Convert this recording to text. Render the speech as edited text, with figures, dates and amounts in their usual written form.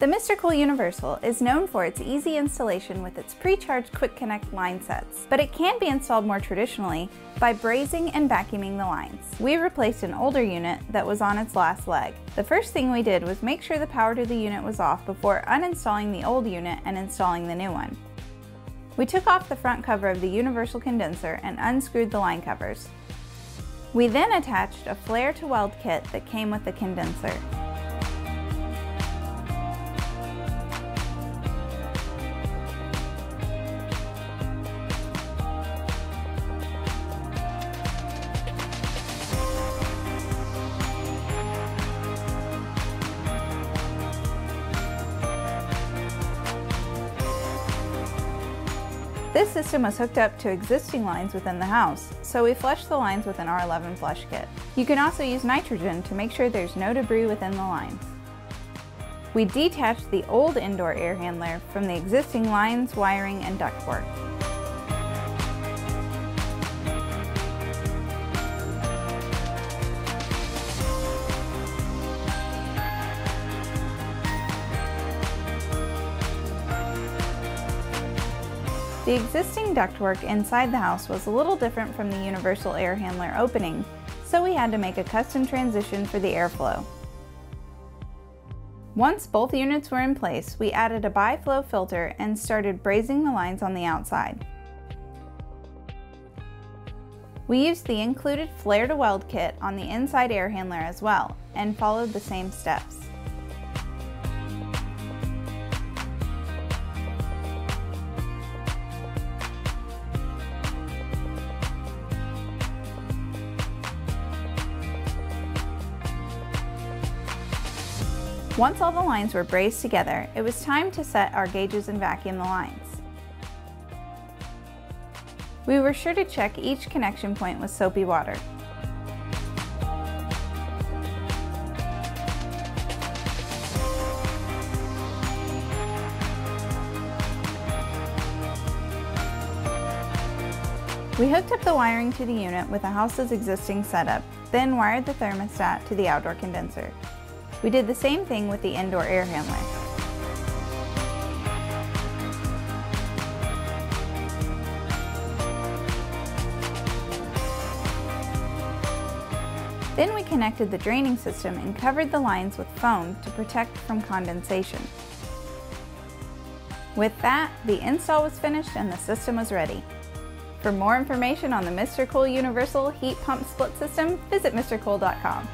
The MrCool Universal is known for its easy installation with its pre-charged quick connect line sets, but it can be installed more traditionally by brazing and vacuuming the lines. We replaced an older unit that was on its last leg. The first thing we did was make sure the power to the unit was off before uninstalling the old unit and installing the new one. We took off the front cover of the universal condenser and unscrewed the line covers. We then attached a flare to weld kit that came with the condenser. This system was hooked up to existing lines within the house, so we flushed the lines with an R11 flush kit. You can also use nitrogen to make sure there's no debris within the lines. We detached the old indoor air handler from the existing lines, wiring, and ductwork. The existing ductwork inside the house was a little different from the universal air handler opening, so we had to make a custom transition for the airflow. Once both units were in place, we added a bi-flow filter and started brazing the lines on the outside. We used the included flare-to-weld kit on the inside air handler as well, and followed the same steps. Once all the lines were brazed together, it was time to set our gauges and vacuum the lines. We were sure to check each connection point with soapy water. We hooked up the wiring to the unit with the house's existing setup, then wired the thermostat to the outdoor condenser. We did the same thing with the indoor air handler. Then we connected the draining system and covered the lines with foam to protect from condensation. With that, the install was finished and the system was ready. For more information on the MrCool Universal Heat Pump Split System, visit MrCool.com.